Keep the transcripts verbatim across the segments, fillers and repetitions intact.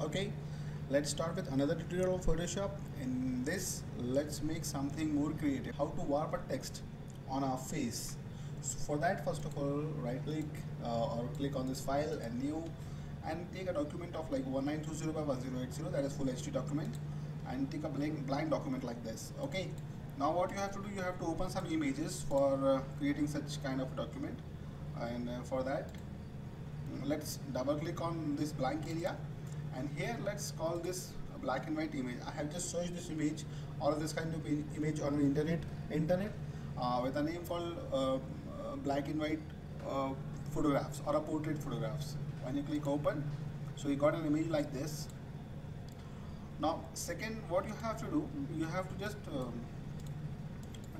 Okay, let's start with another tutorial of Photoshop. In this, let's make something more creative. How to warp a text on our face. So for that, first of all, right click uh, or click on this file and new, and take a document of like nineteen twenty by ten eighty, that is full H D document, and take a blank, blank document like this. Okay, now what you have to do, you have to open some images for uh, creating such kind of document, and uh, for that, let's double click on this blank area, and here let's call this black and white image. I have just searched this image or this kind of image on internet internet uh, with a name for uh, black and white uh, photographs or a portrait photographs. When you click open, so you got an image like this. Now second, what you have to do, you have to just um,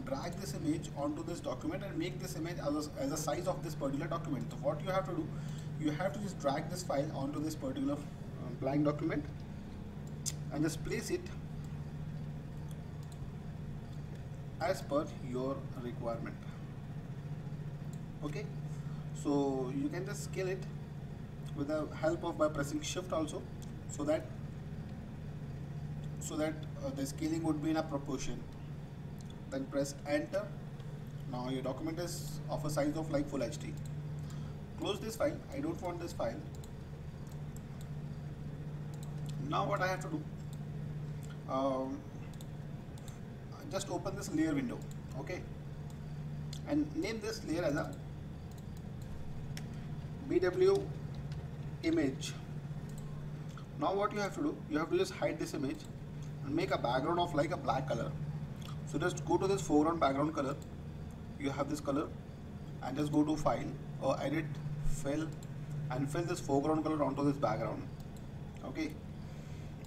drag this image onto this document and make this image as a, as a size of this particular document. So what you have to do, you have to just drag this file onto this particular uh, blank document and just place it as per your requirement. Okay, so you can just scale it with the help of by pressing shift also, so that so that uh, the scaling would be in a proportion. Then press enter. Now your document is of a size of like full H D. Close this file, I don't want this file. Now what I have to do, um, just open this layer window, okay, and name this layer as a B W image. Now what you have to do, you have to just hide this image and make a background of like a black color. So just go to this foreground background color, you have this color, and just go to file or edit, fill, and fill this foreground color onto this background. Okay,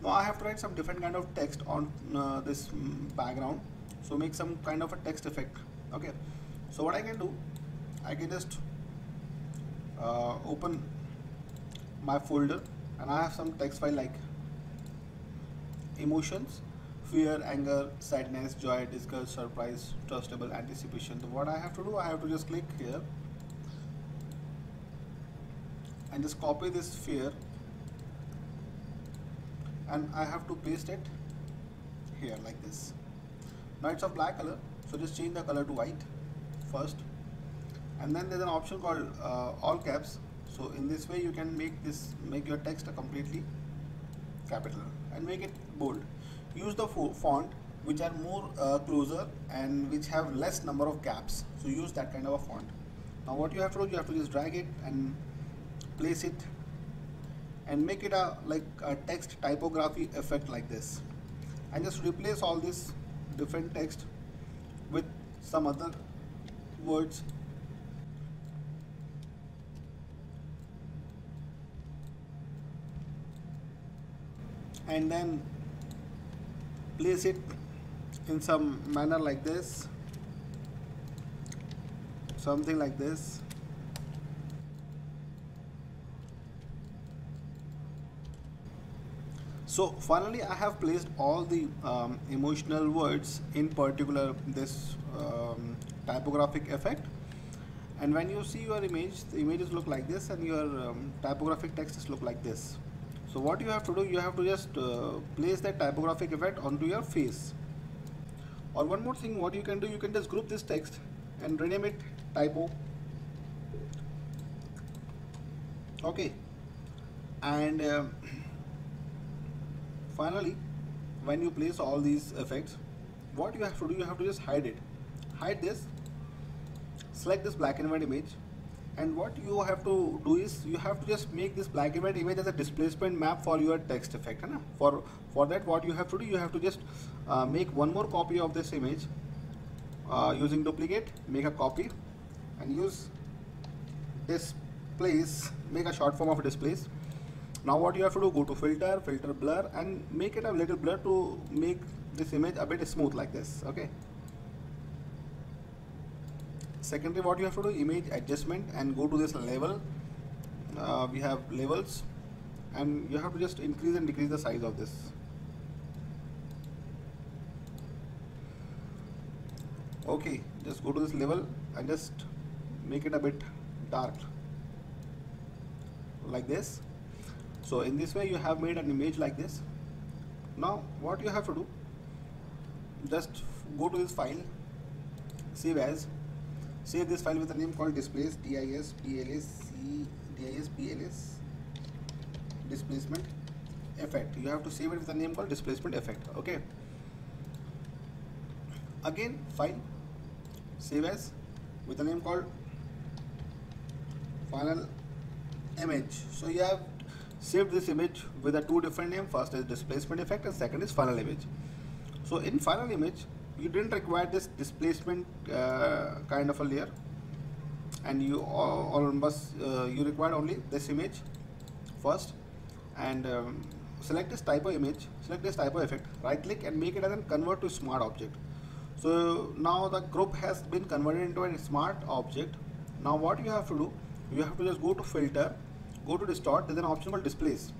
now I have to write some different kind of text on uh, this background, so make some kind of a text effect. Okay, so what I can do, I can just uh, open my folder and I have some text file like emotions, fear, anger, sadness, joy, disgust, surprise, trustable, anticipation. So what I have to do, I have to just click here and just copy this fear, and I have to paste it here like this. Now it's of black color, so just change the color to white first, and then there's an option called uh, all caps. So in this way you can make this make your text completely capital and make it bold. Use the font which are more uh, closer and which have less number of gaps, so use that kind of a font. Now what you have to do, you have to just drag it and place it and make it a like a text typography effect like this, and just replace all this different text with some other words. And then place it in some manner like this, something like this, so finally I have placed all the um, emotional words, in particular this um, typographic effect. And when you see your image, the images look like this and your um, typographic texts look like this. So what you have to do, you have to just uh, place that typographic effect onto your face. Or one more thing, what you can do, you can just group this text and rename it typo. Okay, and uh, finally when you place all these effects, what you have to do, you have to just hide it. Hide this, select this black and white image, and what you have to do is you have to just make this black and white image as a displacement map for your text effect, right? for for that what you have to do, you have to just uh, make one more copy of this image uh, using duplicate. Make a copy and use displace, make a short form of displace. Now what you have to do, go to filter, filter blur, and make it a little blur to make this image a bit smooth like this. Okay, secondly what you have to do, image adjustment, and go to this level, uh, we have levels, and you have to just increase and decrease the size of this. Okay, just go to this level and just make it a bit dark like this. So in this way you have made an image like this. Now what you have to do, just go to this file, save as, save this file with a name called displays, D I S P L S C D I S P L S displacement effect. You have to save it with a name called displacement effect. Okay, again file, save as with a name called final image. So you have saved this image with a two different name, first is displacement effect and second is final image. So in final image you didn't require this displacement uh, kind of a layer, and you all must uh, you require only this image first, and um, select this typo image, select this typo effect, right click and make it as a convert to smart object. So now the group has been converted into a smart object. Now what you have to do, you have to just go to filter, go to distort, there's an option called displays,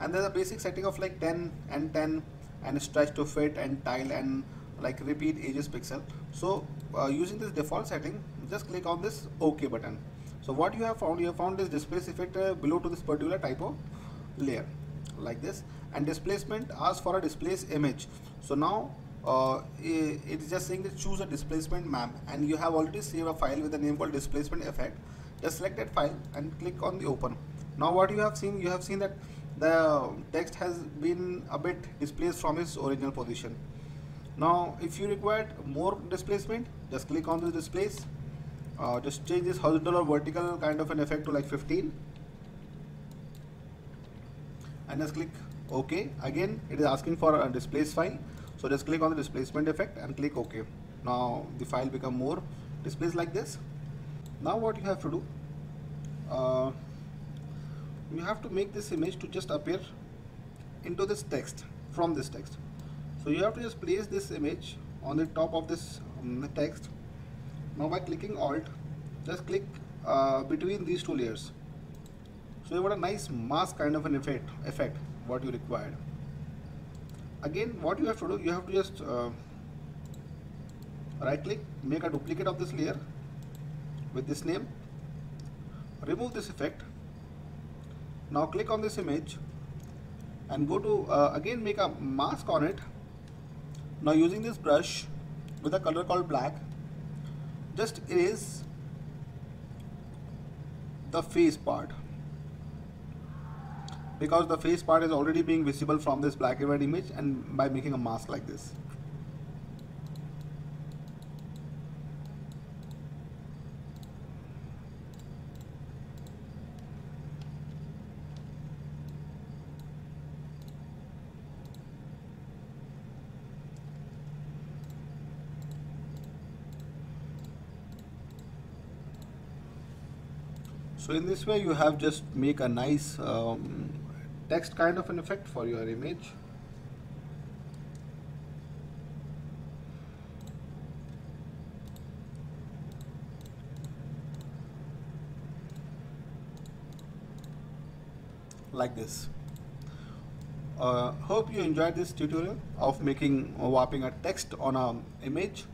and there's a basic setting of like ten and ten and stretch to fit and tile and like repeat edges pixel. So uh, using this default setting, just click on this OK button. So what you have found, you have found this displace effect uh, below to this particular typo layer like this, and displacement asks for a displace image. So now uh, it, it's just saying that choose a displacement map, and you have already saved a file with the name called displacement effect. Just select that file and click on the open. Now what you have seen, you have seen that the text has been a bit displaced from its original position. Now if you required more displacement, just click on the displace, uh, just change this horizontal or vertical kind of an effect to like fifteen, and just click OK. Again it is asking for a displace file, so just click on the displacement effect and click OK. Now the file become more displaced like this. Now what you have to do, uh, you have to make this image to just appear into this text, from this text. So you have to just place this image on the top of this um, text. Now by clicking Alt, just click uh, between these two layers. So you got a nice mask kind of an effect, effect what you required. Again what you have to do, you have to just uh, right click, make a duplicate of this layer with this name, remove this effect. Now click on this image and go to uh, again make a mask on it. Now using this brush with a color called black, just erase the face part, because the face part is already being visible from this black and white image, and by making a mask like this. So in this way you have just make a nice um, text kind of an effect for your image. Like this. Uh, hope you enjoyed this tutorial of making or warping a text on an image.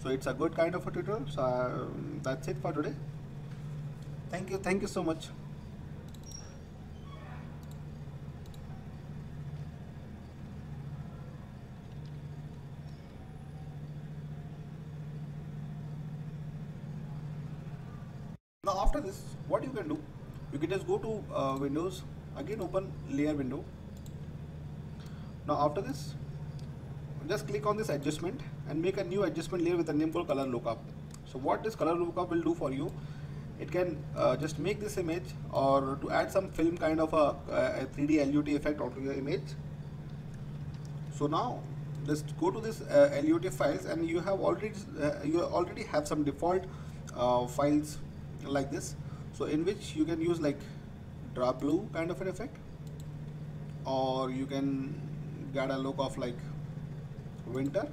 So it's a good kind of a tutorial. So uh, that's it for today. Thank you, thank you so much. Now after this, what you can do, you can just go to uh, Windows, again open layer window. Now after this, just click on this adjustment and make a new adjustment layer with a name called Color Lookup. So what this Color Lookup will do for you, it can uh, just make this image, or to add some film kind of a, a three D L U T effect onto your image. So now just go to this uh, L U T files, and you have already uh, you already have some default uh, files like this. So in which you can use like dark blue kind of an effect, or you can get a look of like winter.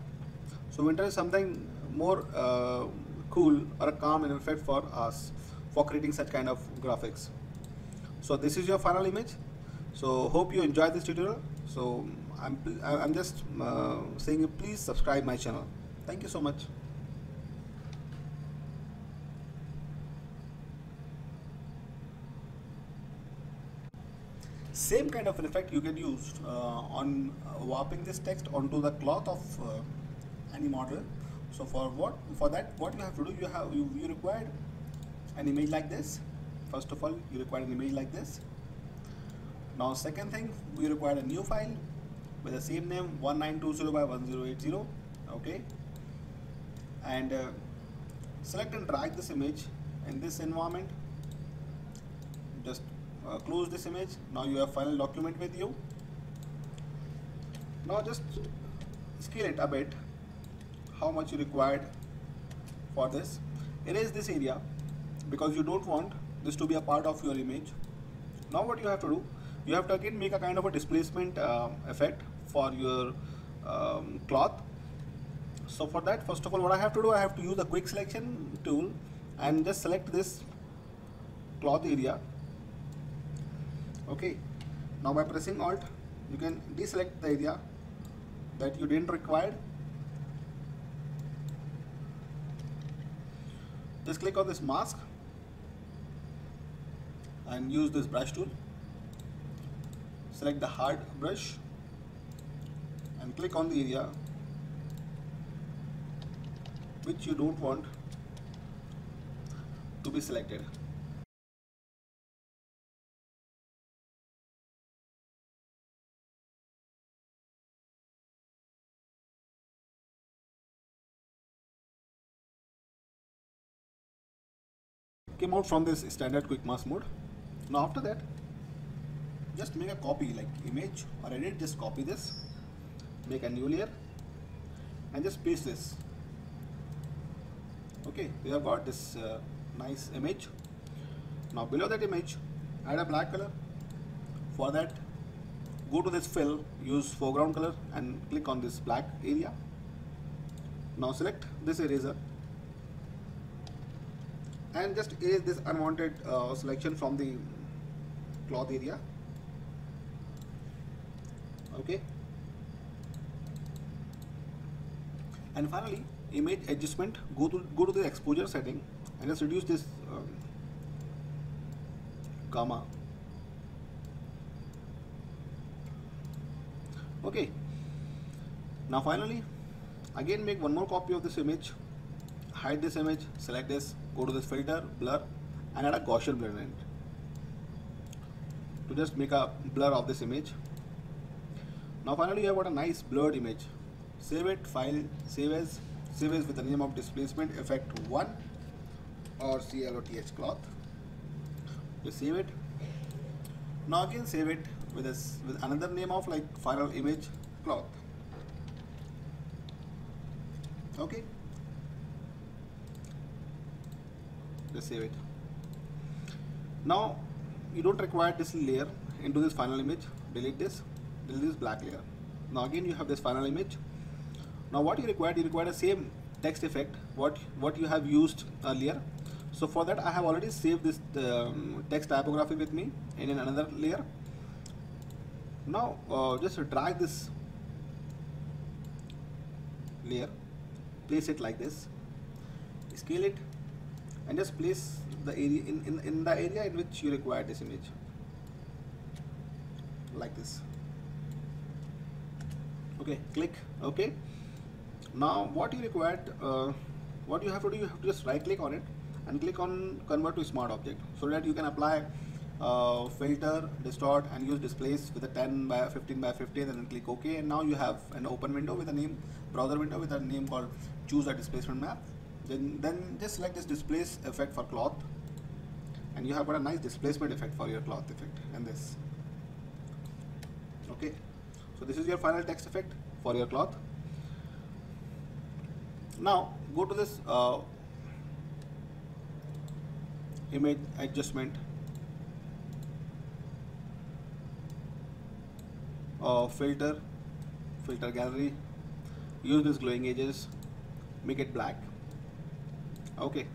So winter is something more uh, cool or a calm effect for us, for creating such kind of graphics. So this is your final image. So hope you enjoyed this tutorial. So I'm, I'm just uh, saying, please subscribe my channel. Thank you so much. Same kind of an effect you can use uh, on uh, warping this text onto the cloth of uh, any model. So for what for that what you have to do, you have you, you require an image like this. First of all, you require an image like this. Now second thing, we require a new file with the same name, one nine two zero by one zero eight zero. Okay, and uh, select and drag this image in this environment. Just uh, close this image. Now you have final document with you. Now just scale it a bit, how much you required for this. Erase this area because you don't want this to be a part of your image. Now what you have to do, you have to again make a kind of a displacement uh, effect for your um, cloth. So for that, first of all, what I have to do, I have to use the quick selection tool and just select this cloth area. Okay, now by pressing Alt, you can deselect the area that you didn't require. Just click on this mask and use this brush tool. Select the hard brush and click on the area which you don't want to be selected. Came out from this standard quick mask mode. Now after that, just make a copy, like image or edit, just copy this, make a new layer and just paste this. Okay, we have got this uh, nice image. Now below that image, add a black color. For that, go to this fill, use foreground color and click on this black area. Now select this eraser and just erase this unwanted uh, selection from the cloth area. Okay, and finally image adjustment, go to go to the exposure setting and just reduce this um, gamma. Okay, now finally again make one more copy of this image, hide this image, select this, go to this filter, blur and add a Gaussian blur in it to just make a blur of this image. Now finally you have got a nice blurred image. Save it, file, save as, save as with the name of displacement effect one or C L O T H cloth. Just save it. Now again save it with this with another name of like final image cloth. Okay. Just save it. Now you don't require this layer into this final image. Delete this, delete this black layer. Now again you have this final image. Now what you require, you require the same text effect what what you have used earlier. So for that I have already saved this um, text typography with me in another layer. Now uh, just drag this layer, place it like this, scale it and just place the area in, in, in the area in which you require this image, like this. Okay, click OK. Now what you required, uh, what you have to do, you have to just right click on it and click on convert to smart object, so that you can apply uh, filter, distort and use displace with a ten by fifteen by fifteen and then click OK, and now you have an open window with a name, browser window with a name called choose a displacement map. Then, then just select this displace effect for cloth and you have got a nice displacement effect for your cloth effect and this. Okay, so this is your final text effect for your cloth. Now go to this uh, image adjustment uh, filter, filter gallery, use this glowing edges, make it black. Okay,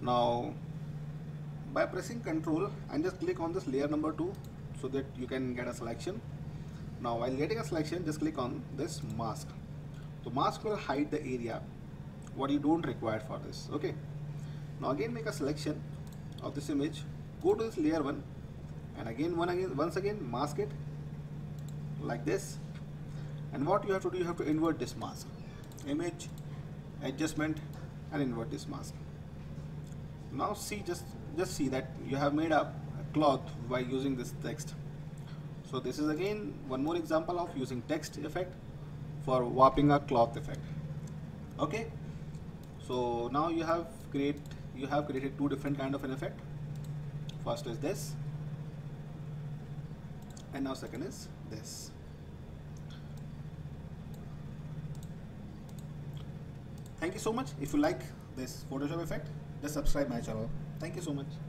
now by pressing Control and just click on this layer number two so that you can get a selection. Now while getting a selection, just click on this mask. The mask will hide the area what you don't require for this. Okay, now again make a selection of this image, go to this layer one and again one again once again mask it like this. And what you have to do, you have to invert this mask, image adjustment, and invert this mask. Now see, just just see that you have made a cloth by using this text. So this is again one more example of using text effect for warping a cloth effect. Okay, so now you have create you have created two different kind of an effect. First is this, and now second is this. Thank you so much. If you like this Photoshop effect, just subscribe my channel. Thank you so much.